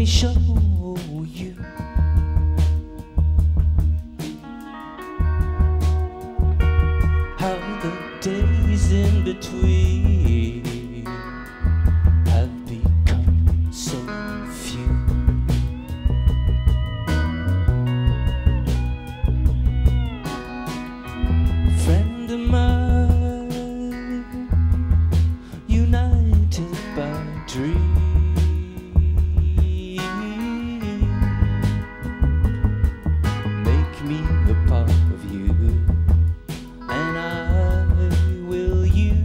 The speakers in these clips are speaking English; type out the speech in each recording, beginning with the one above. me show you. How the days in between have become so few. Friend of mine, united by dreams. And I will you.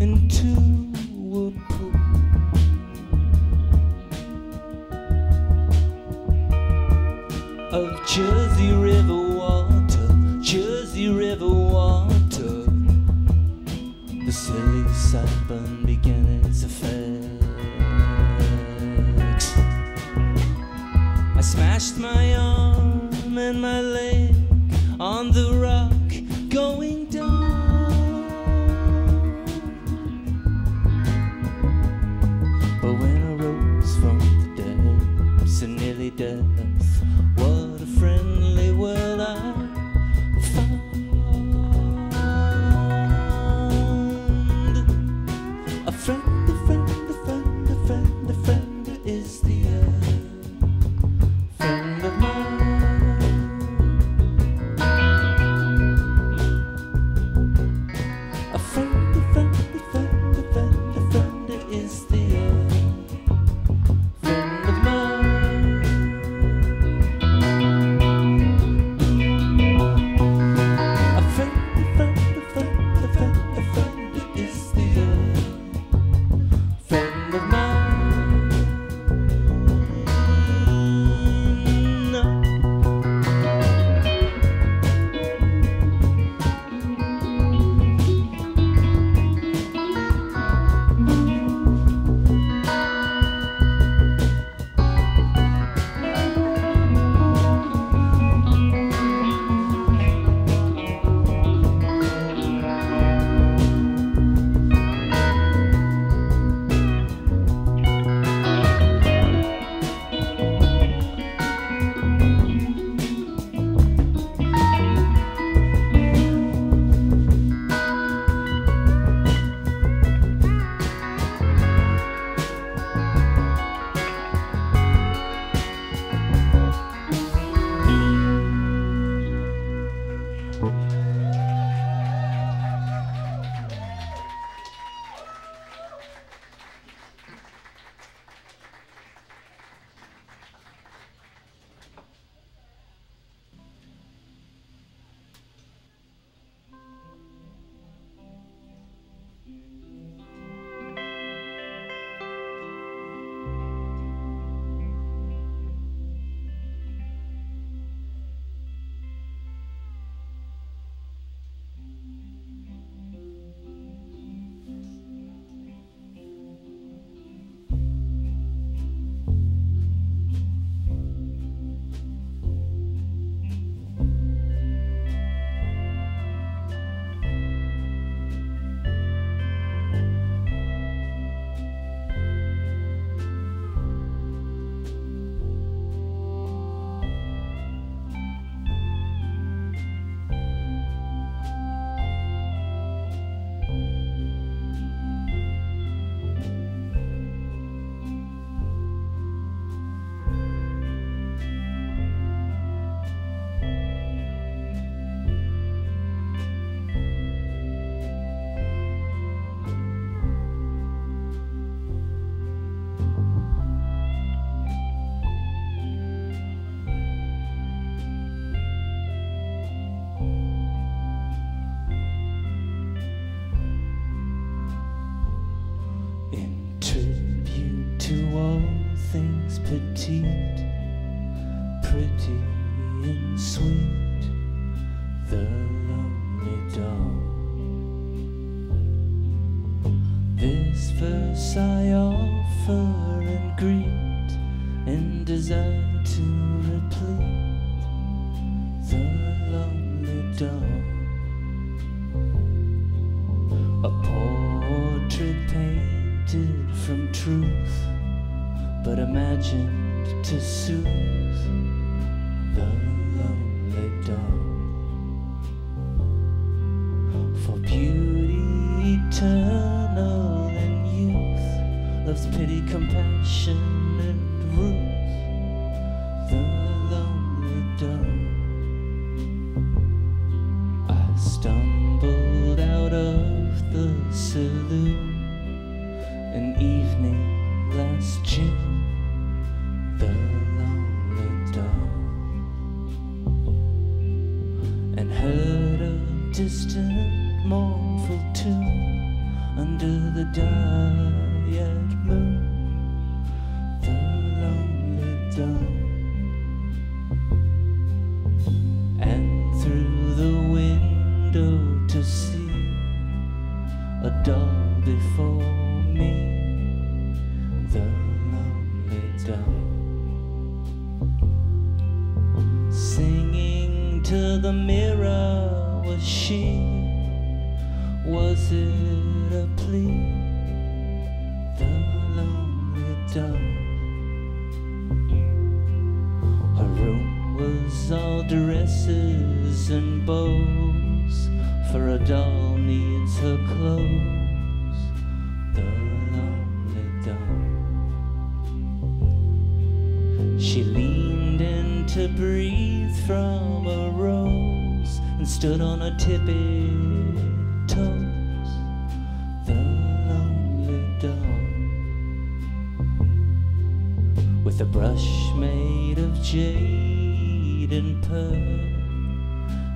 into a pool of Jersey River water, Jersey River water. The silly sunburn began its effects. I smashed my arm and my leg on the rock going down. But when I rose from the depths and nearly death, what a friendly world I found. A friend, a friend, a friend, a friend, a friend is the earth. Friend of mine. Things petite, pretty and sweet, the lonely doll. This verse I offer and greet, and desire to replete, the lonely doll. A portrait painted from truth, but imagined to soothe the lonely doll. For beauty eternal and youth, love's pity, compassion and ruth, the lonely doll. I stumbled out of the saloon an evening last June, the lonely doll, and heard a distant mournful under the diet moon, the lonely dawn, and through the window to see a doll before me, the lonely dawn. Singing to the mirror was she. Was it a plea? The lonely dawn. Her room was all dresses and bows, for a doll needs her clothes. The lonely dawn. She leaned in to breathe from a rose and stood on a tippy. The lonely dawn, with a brush made of jade and pearl,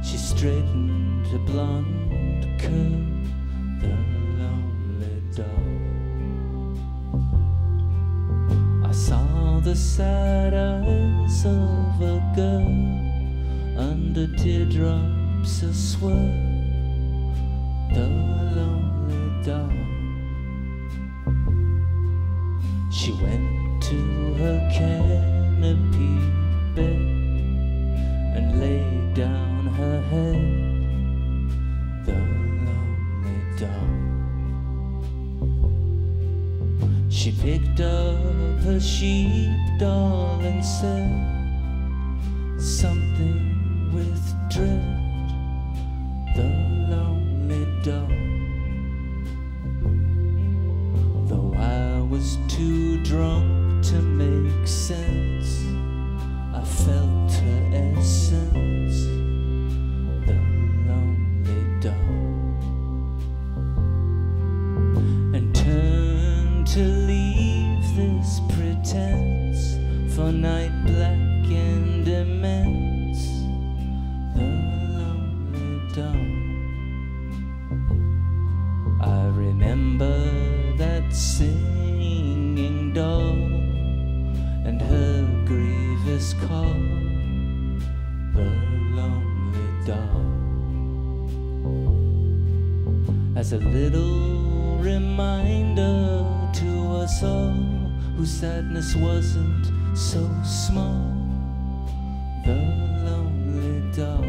she straightened a blonde curl. The lonely dawn. I saw the sad eyes of a girl under teardrops a-swirl. The lonely dawn. She went to her canopy bed and laid down her head. The lonely dawn. She picked up her sheep doll and said something with dread. The lonely dawn. Though I was too drunk to make sense, I felt her essence. The lonely dawn. And turned to leave this pretense, for night black and immense. The lonely dawn. I remember that singing doll and her grievous call, the lonely doll, as a little reminder to us all whose sadness wasn't so small, the lonely doll.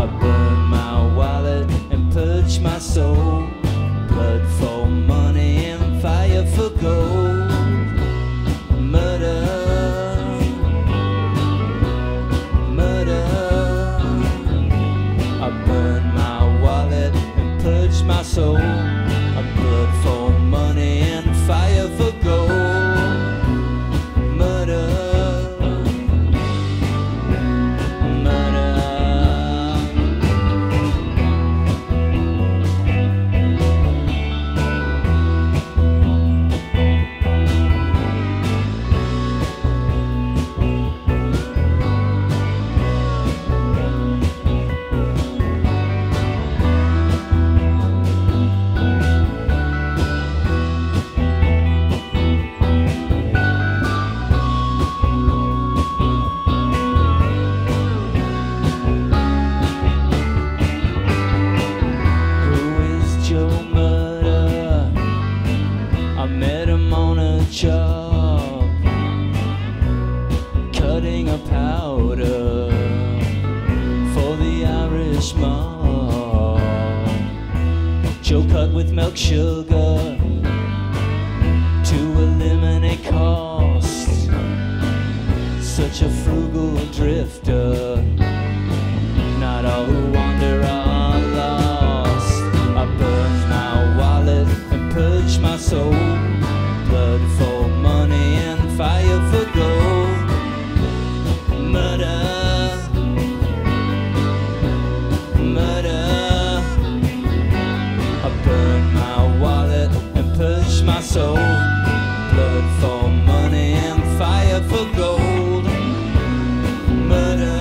I burned my wallet and purged my soul. I put met him on a job cutting a powder for the Irish mob. Joe cut with milk sugar to eliminate costs. Such a frugal drifter, not all who wander are lost. I burned my wallet and purged my soul. Blood for money and fire for gold. Murder, murder. I burned my wallet and purged my soul. Blood for money and fire for gold. Murder.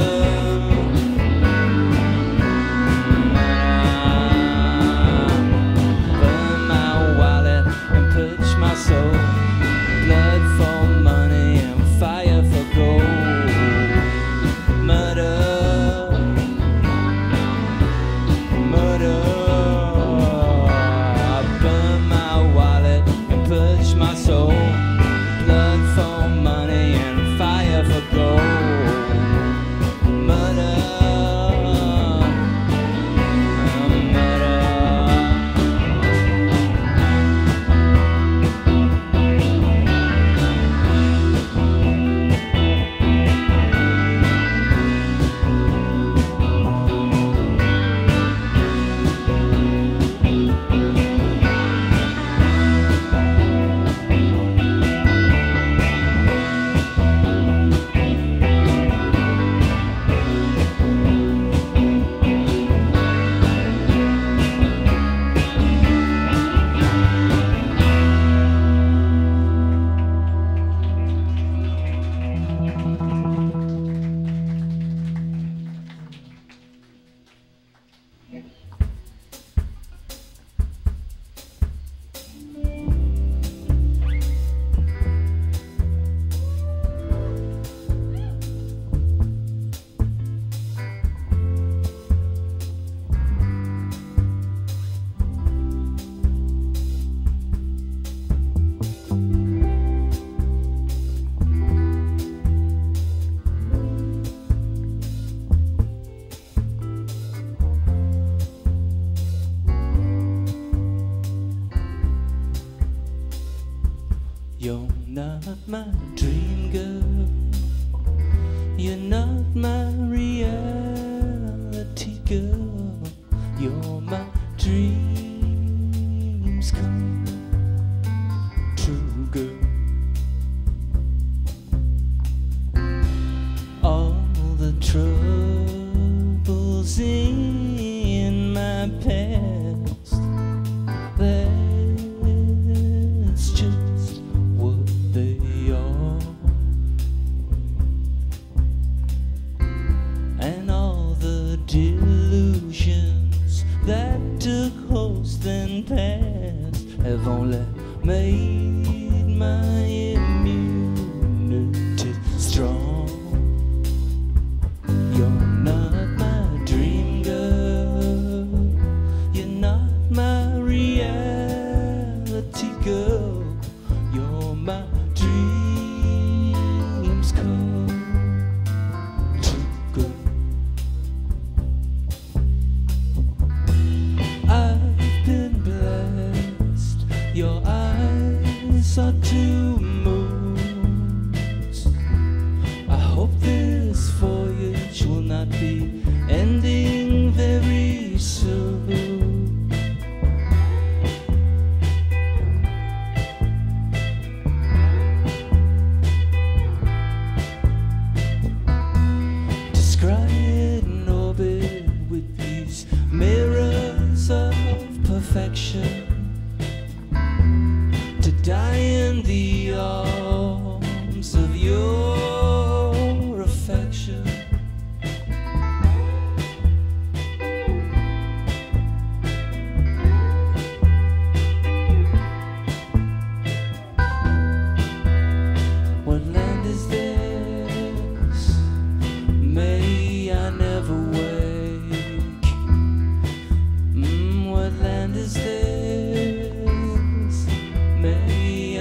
You're not my dream girl, you're not my reality girl, you're my dreams come true girl. All the troubles in my past, that's just delusions that took host and passed have only made my immunity strong. You're not my dream girl, you're not my reality girl, you're my dreams come. Your eyes are two moons. I hope this voyage will not be ending very soon. Describe an orbit with these mirrors of perfection. Die in the arms of your affection. What land is this? May I never wake. What land is this? Maybe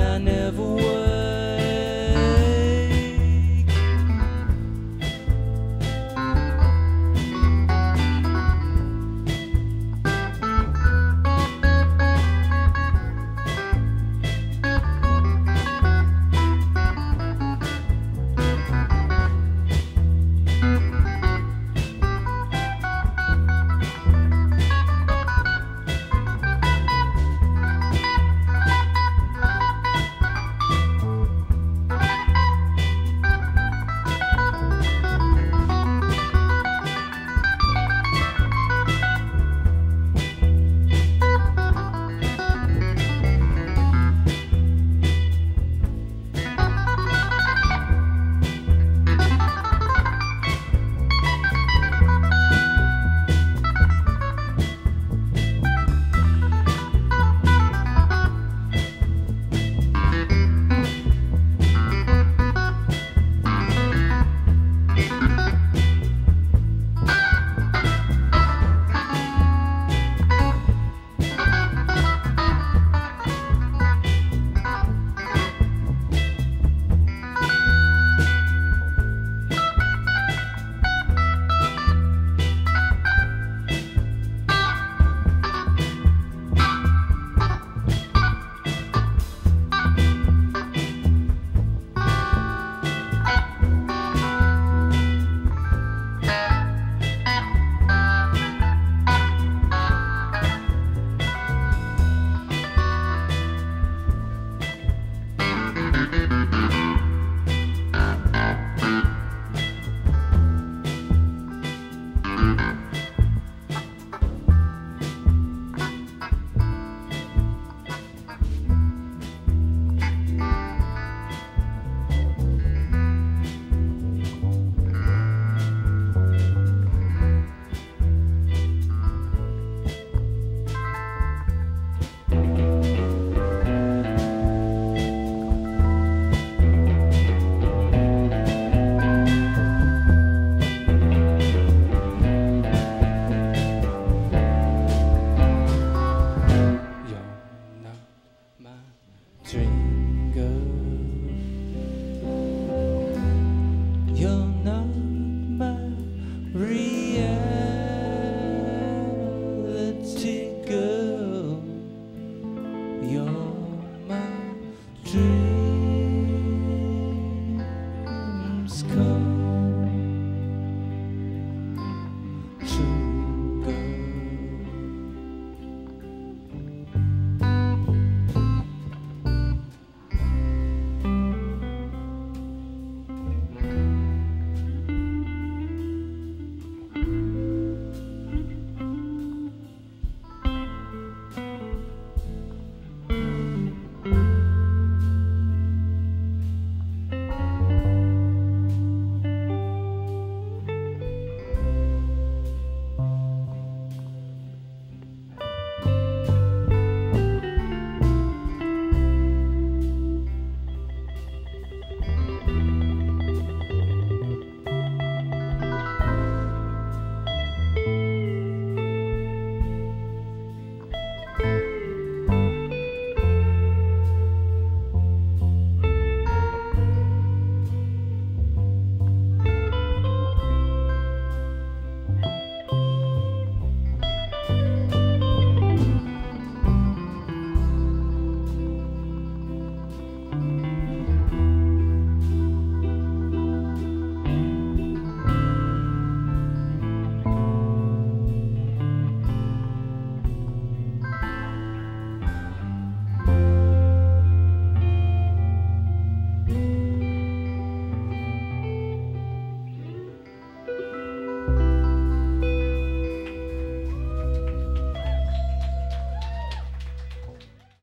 有吗？